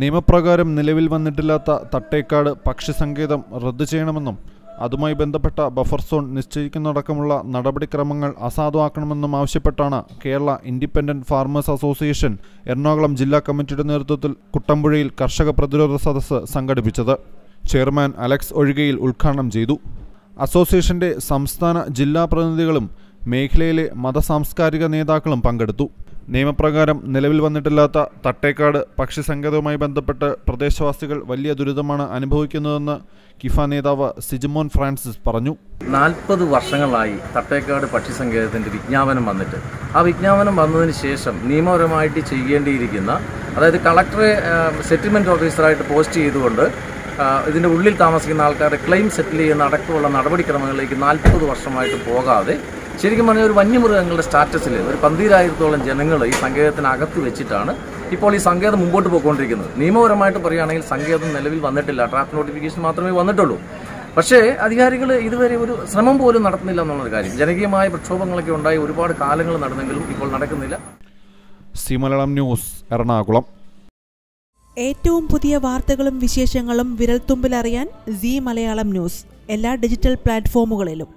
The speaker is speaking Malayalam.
നിയമപ്രകാരം നിലവിൽ വന്നിട്ടില്ലാത്ത തട്ടേക്കാട് പക്ഷിസങ്കേതം റദ്ദു ചെയ്യണമെന്നും അതുമായി ബന്ധപ്പെട്ട ബഫർ സോൺ നിശ്ചയിക്കുന്നതടക്കമുള്ള നടപടിക്രമങ്ങൾ അസാധുവാക്കണമെന്നും ആവശ്യപ്പെട്ടാണ് Kerala independent farmers association Ernakulam ജില്ലാ കമ്മിറ്റിയുടെ നേതൃത്വത്തിൽ കുട്ടമ്പുഴയിൽ കർഷക പ്രതിരോധ സദസ്സ് സംഘടിപ്പിച്ചത്. ചെയർമാൻ അലക്സ് ഒഴികയിൽ ഉദ്ഘാടനം ചെയ്തു. അസോസിയേഷന്റെ സംസ്ഥാന ജില്ലാ പ്രതിനിധികളും മേഖലയിലെ മതസാംസ്കാരിക നേതാക്കളും പങ്കെടുത്തു. നിയമപ്രകാരം നിലവിൽ വന്നിട്ടില്ലാത്ത തട്ടേക്കാട് പക്ഷിസങ്കേതവുമായി ബന്ധപ്പെട്ട് പ്രദേശവാസികൾ വലിയ ദുരിതമാണ് അനുഭവിക്കുന്നതെന്ന് കിഫ നേതാവ് സിജിമോൻ ഫ്രാൻസിസ് പറഞ്ഞു. 40 വർഷങ്ങളായി തട്ടേക്കാട് പക്ഷിസങ്കേതത്തിൻ്റെ വിജ്ഞാപനം വന്നിട്ട് ആ വിജ്ഞാപനം വന്നതിന് ശേഷം നിയമപരമായിട്ട് ചെയ്യേണ്ടിയിരിക്കുന്ന, അതായത് കളക്ടറെ സെറ്റിൽമെൻറ്റ് ഓഫീസറായിട്ട് പോസ്റ്റ് ചെയ്തുകൊണ്ട് ഇതിൻ്റെ ഉള്ളിൽ താമസിക്കുന്ന ആൾക്കാരുടെ ക്ലെയിം സെറ്റിൽ ചെയ്യുന്ന അടക്കമുള്ള നടപടിക്രമങ്ങളിലേക്ക് 40 വർഷമായിട്ട് പോകാതെ ശരിക്കും പറഞ്ഞാൽ ഒരു വന്യമൃഗങ്ങളുടെ സ്റ്റാറ്റസിൽ ഒരു 12000ത്തോളം ജനങ്ങൾ ഈ സങ്കേതത്തിനകത്ത് വെച്ചിട്ടാണ് ഇപ്പോൾ ഈ സങ്കേതം മുമ്പോട്ട് പോയിക്കൊണ്ടിരിക്കുന്നത്. നിയമപരമായിട്ട് പറയുകയാണെങ്കിൽ സങ്കേതം നിലവിൽ വന്നിട്ടില്ല, ട്രാപ്പ് നോട്ടിഫിക്കേഷൻ മാത്രമേ വന്നിട്ടുള്ളൂ. പക്ഷേ അധികാരികൾ ഇതുവരെ ഒരു ശ്രമം പോലും നടത്തുന്നില്ല എന്നുള്ളൊരു കാര്യം. ജനകീയമായ പ്രക്ഷോഭങ്ങളൊക്കെ ഉണ്ടായി ഒരുപാട് കാലങ്ങൾ നടന്നെങ്കിലും ഇപ്പോൾ നടക്കുന്നില്ല. C Malayalam news, Ernakulam. ഏറ്റവും പുതിയ വാർത്തകളും വിശേഷങ്ങളും വിരൽത്തുമ്പിലറിയാൻ സി മലയാളം ന്യൂസ് എല്ലാ ഡിജിറ്റൽ പ്ലാറ്റ്ഫോമുകളിലും.